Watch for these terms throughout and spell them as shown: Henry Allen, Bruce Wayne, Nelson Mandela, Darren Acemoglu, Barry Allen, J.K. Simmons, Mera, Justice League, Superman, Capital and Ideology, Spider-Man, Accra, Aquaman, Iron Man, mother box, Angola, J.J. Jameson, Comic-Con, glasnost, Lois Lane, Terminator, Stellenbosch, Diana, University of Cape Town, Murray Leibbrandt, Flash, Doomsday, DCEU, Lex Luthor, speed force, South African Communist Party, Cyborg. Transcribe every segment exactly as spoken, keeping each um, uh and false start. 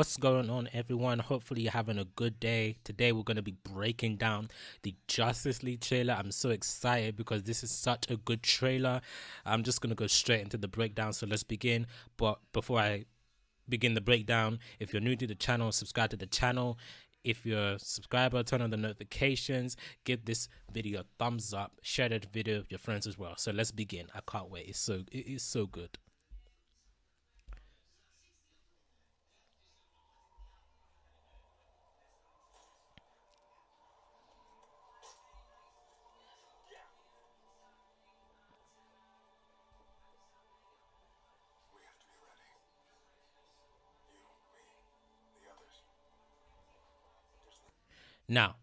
What's going on, everyone? Hopefully you're having a good day. Today we're going to be breaking down the Justice League trailer. I'm so excited because this is such a good trailer. I'm just going to go straight into the breakdown, so let's begin. But before I begin the breakdown, if you're new to the channel, subscribe to the channel. If you're a subscriber, turn on the notifications, give this video a thumbs up, share that video with your friends as well. So let's begin. I can't wait. It's so it is so good. Now,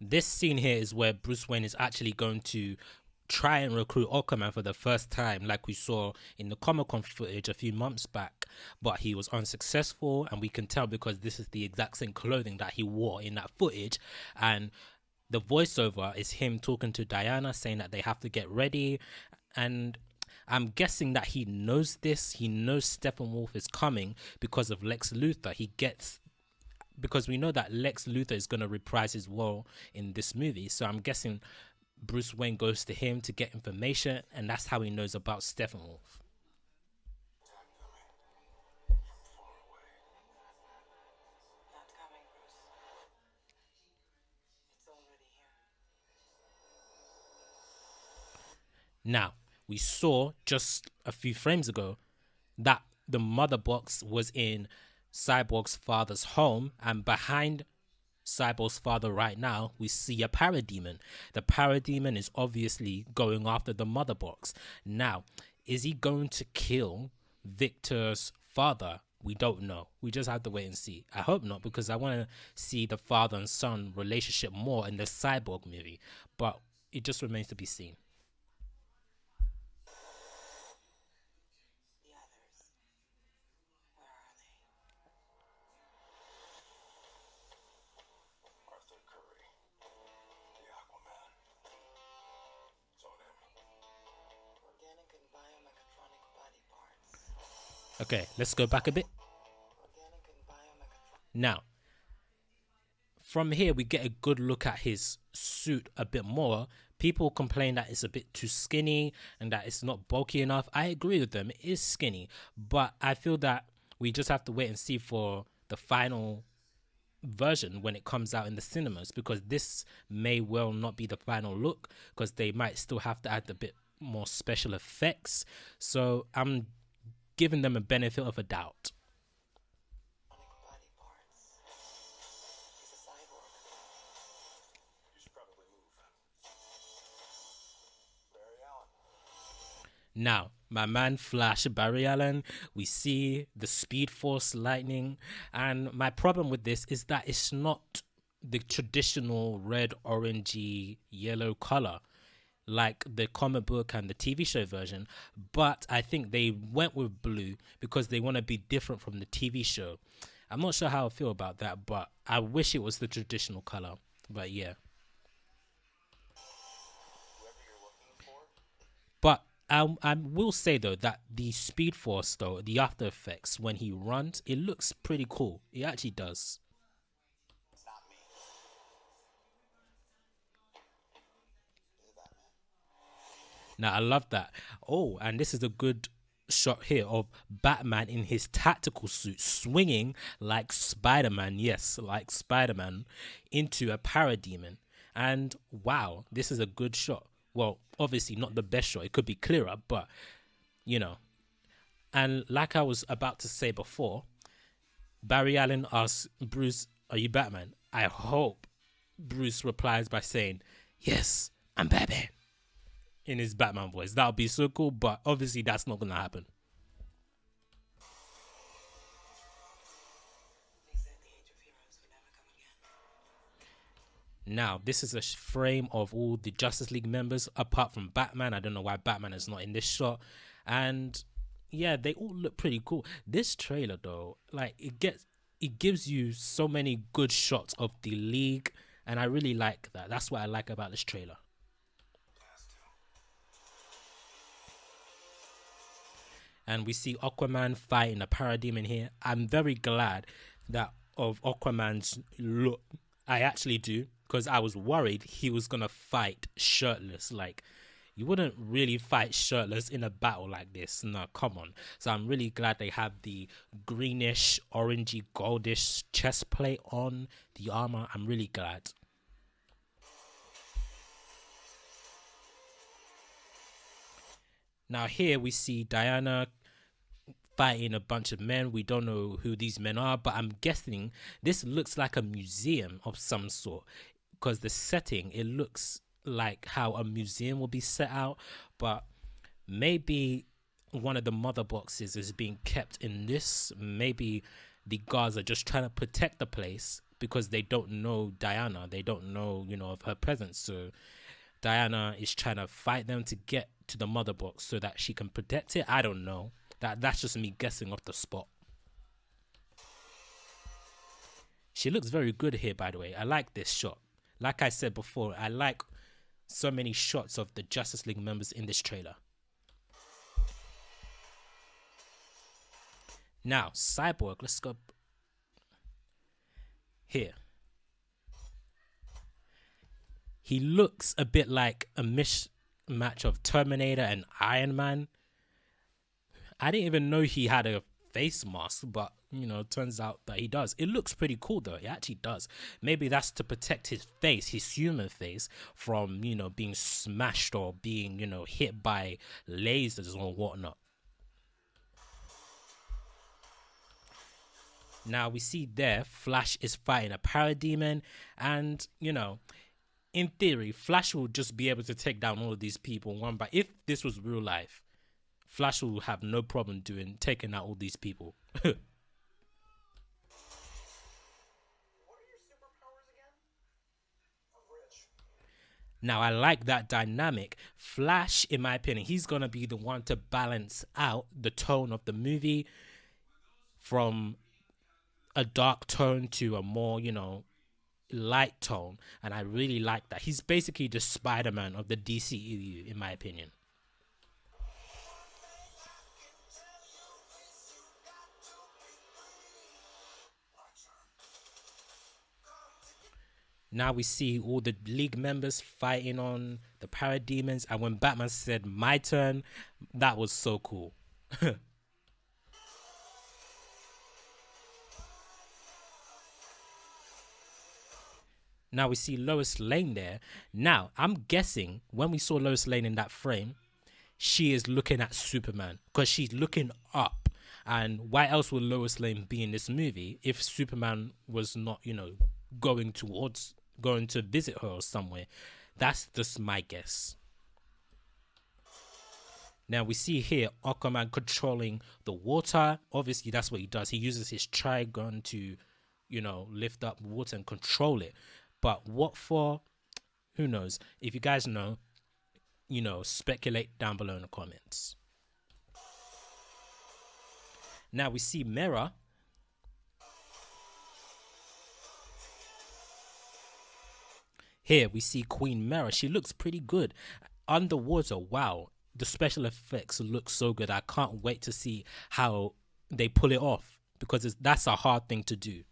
this scene here is where Bruce Wayne is actually going to try and recruit Aquaman for the first time, like we saw in the Comic-Con footage a few months back, but he was unsuccessful, and we can tell because this is the exact same clothing that he wore in that footage. And the voiceover is him talking to Diana, saying that they have to get ready, and I'm guessing that he knows this. He knows Steppenwolf is coming because of Lex Luthor. He gets... Because we know that Lex Luthor is going to reprise his role in this movie. So I'm guessing Bruce Wayne goes to him to get information, and that's how he knows about Steppenwolf. Now, we saw just a few frames ago that the mother box was in Cyborg's father's home, and behind Cyborg's father right now we see a parademon. The parademon is obviously going after the mother box. Now, is he going to kill Victor's father? We don't know. We just have to wait and see. I hope not, because I want to see the father and son relationship more in the Cyborg movie, but it just remains to be seen. Okay, let's go back a bit. Now, from here we get a good look at his suit a bit more. People complain that it's a bit too skinny and that it's not bulky enough. I agree with them, it is skinny, but I feel that we just have to wait and see for the final version when it comes out in the cinemas, because this may well not be the final look, because they might still have to add a bit more special effects. So I'm giving them a benefit of a doubt. Now, my man Flash, Barry Allen, we see the speed force lightning, and my problem with this is that it's not the traditional red, orangey, yellow color like the comic book and the T V show version, but I think they went with blue because they want to be different from the T V show. I'm not sure how I feel about that, but I wish it was the traditional color. But yeah. But I, I will say though that the speed force though, the after effects when he runs, it looks pretty cool. It actually does. Now, I love that. Oh, and this is a good shot here of Batman in his tactical suit swinging like Spider-Man, yes, like Spider-Man, into a parademon. And wow, this is a good shot. Well, obviously not the best shot. It could be clearer, but, you know. And like I was about to say before, Barry Allen asks Bruce, "Are you Batman?" I hope Bruce replies by saying, "Yes, I'm Batman," in his Batman voice. That would be so cool, but obviously that's not going to happen. Now, this is a frame of all the Justice League members, apart from Batman. I don't know why Batman is not in this shot. And yeah, they all look pretty cool. This trailer though, like it gets, it gives you so many good shots of the League, and I really like that. That's what I like about this trailer. and we see Aquaman fighting a parademon here. I'm very glad that of Aquaman's look. I actually do, because I was worried he was gonna fight shirtless. Like, you wouldn't really fight shirtless in a battle like this. No, come on. So I'm really glad they have the greenish, orangey, goldish chest plate on the armor. I'm really glad. Now here we see Diana fighting a bunch of men. We don't know who these men are, but I'm guessing this looks like a museum of some sort, because the setting, it looks like how a museum will be set out, but maybe one of the mother boxes is being kept in this. Maybe the guards are just trying to protect the place because they don't know Diana. They don't know, you know, of her presence. So Diana is trying to fight them to get to the mother box so that she can protect it. I don't know. That that's just me guessing off the spot. She looks very good here, by the way. I like this shot. Like I said before, I like so many shots of the Justice League members in this trailer. Now, Cyborg, let's go here. He looks a bit like a mismatch of Terminator and Iron Man. I didn't even know he had a face mask, but, you know, turns out that he does. It looks pretty cool, though. It actually does. Maybe that's to protect his face, his human face, from, you know, being smashed or being, you know, hit by lasers or whatnot. Now, we see there, Flash is fighting a parademon, and, you know, in theory, Flash will just be able to take down all of these people one by. If this was real life, Flash will have no problem doing taking out all these people. What are your superpowers again? I'm rich. Now, I like that dynamic. Flash, in my opinion, he's gonna be the one to balance out the tone of the movie from a dark tone to a more, you know, light tone, and I really like that. He's basically the Spider-Man of the D C E U, in my opinion. Now we see all the League members fighting on the parademons. And when Batman said, "My turn," that was so cool. Now we see Lois Lane there. Now, I'm guessing when we saw Lois Lane in that frame, she is looking at Superman, because she's looking up. And why else would Lois Lane be in this movie if Superman was not, you know, going towards going to visit her or somewhere? That's just my guess. Now we see here Aquaman controlling the water. Obviously, that's what he does. He uses his trigon to, you know, lift up water and control it. But what for? Who knows? If you guys know, you know, speculate down below in the comments. Now we see Mera. Here we see Queen Mera. She looks pretty good. Underwater, wow. The special effects look so good. I can't wait to see how they pull it off, because it's, that's a hard thing to do.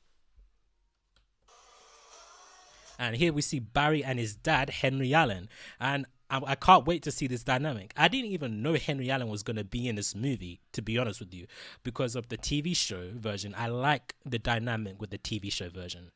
And here we see Barry and his dad, Henry Allen. And I, I can't wait to see this dynamic. I didn't even know Henry Allen was going to be in this movie, to be honest with you, because of the T V show version. I like the dynamic with the T V show version.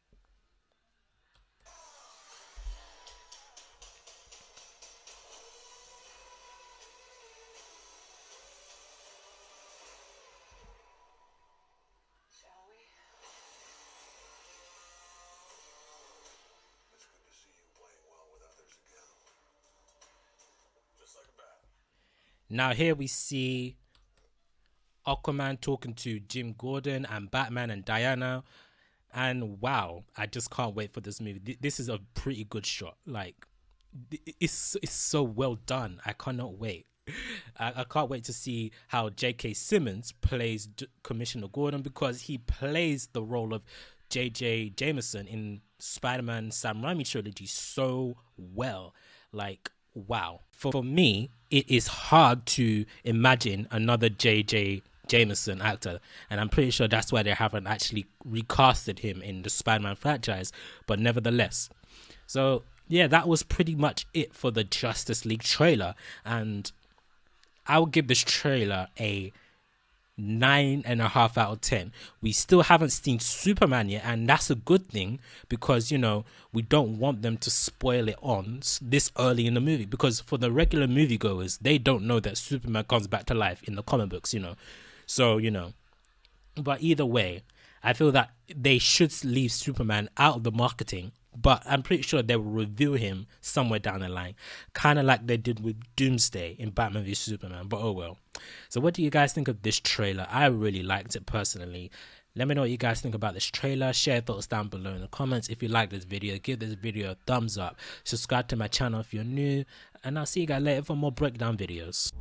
Now here we see Aquaman talking to Jim Gordon and Batman and Diana, and wow, I just can't wait for this movie. This is a pretty good shot. Like, it's, it's so well done. I cannot wait. I, I can't wait to see how J K. Simmons plays D Commissioner Gordon, because he plays the role of J J. Jameson in Spider-Man Sam Raimi trilogy so well. Like, wow. For, for me, it is hard to imagine another J J Jameson actor, and I'm pretty sure that's why they haven't actually recasted him in the Spider-Man franchise, but nevertheless. So yeah, that was pretty much it for the Justice League trailer, and I would give this trailer a nine and a half out of ten. We still haven't seen Superman yet, and that's a good thing, because, you know, we don't want them to spoil it on this early in the movie, because for the regular moviegoers, they don't know that Superman comes back to life in the comic books, you know. So, you know, but either way, I feel that they should leave Superman out of the marketing, but I'm pretty sure they will reveal him somewhere down the line, kind of like they did with Doomsday in Batman v Superman, but oh well. So what do you guys think of this trailer? I really liked it personally. Let me know what you guys think about this trailer. Share your thoughts down below in the comments. If you like this video, give this video a thumbs up. Subscribe to my channel if you're new, and I'll see you guys later for more breakdown videos.